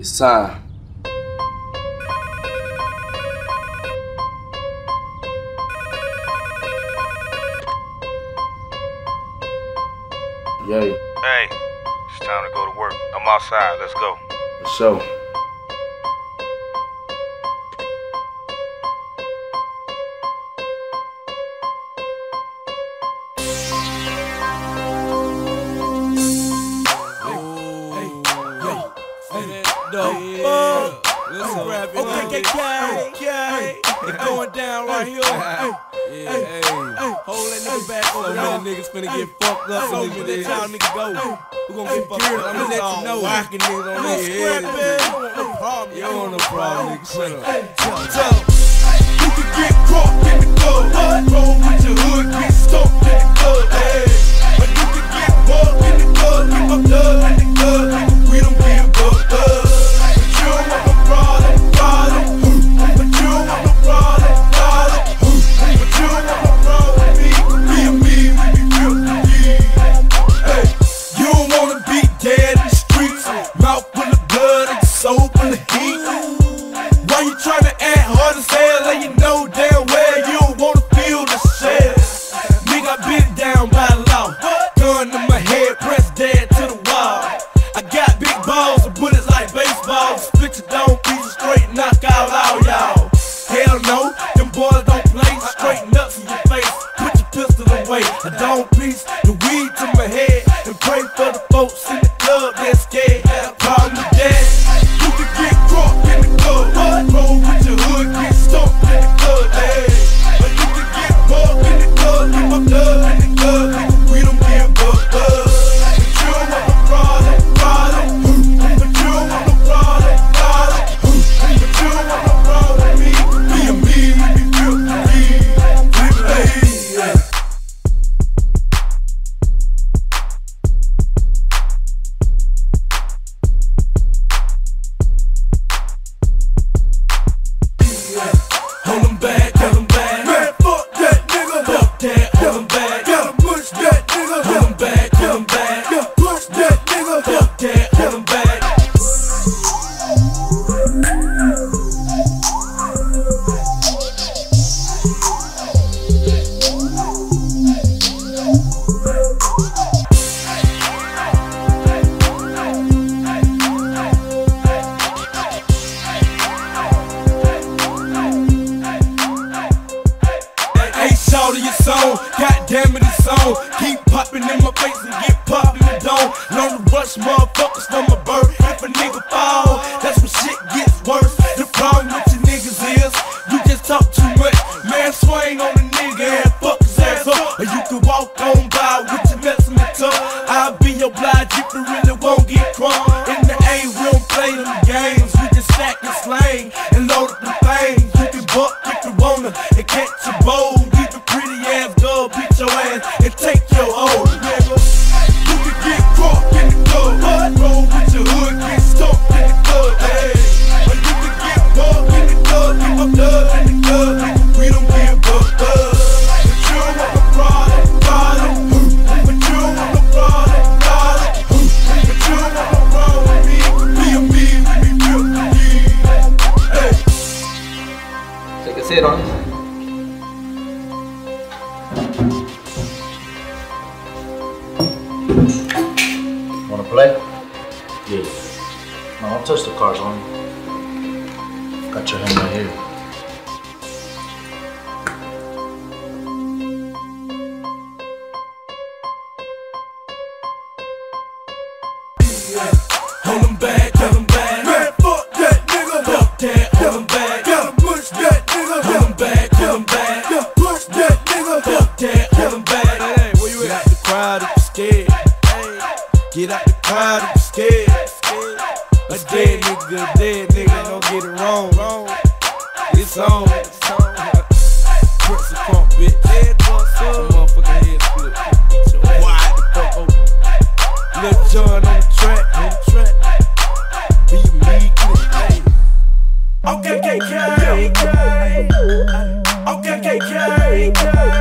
Isa. Yay. Hey, it's time to go to work. I'm outside. Let's go. For sure. Okay.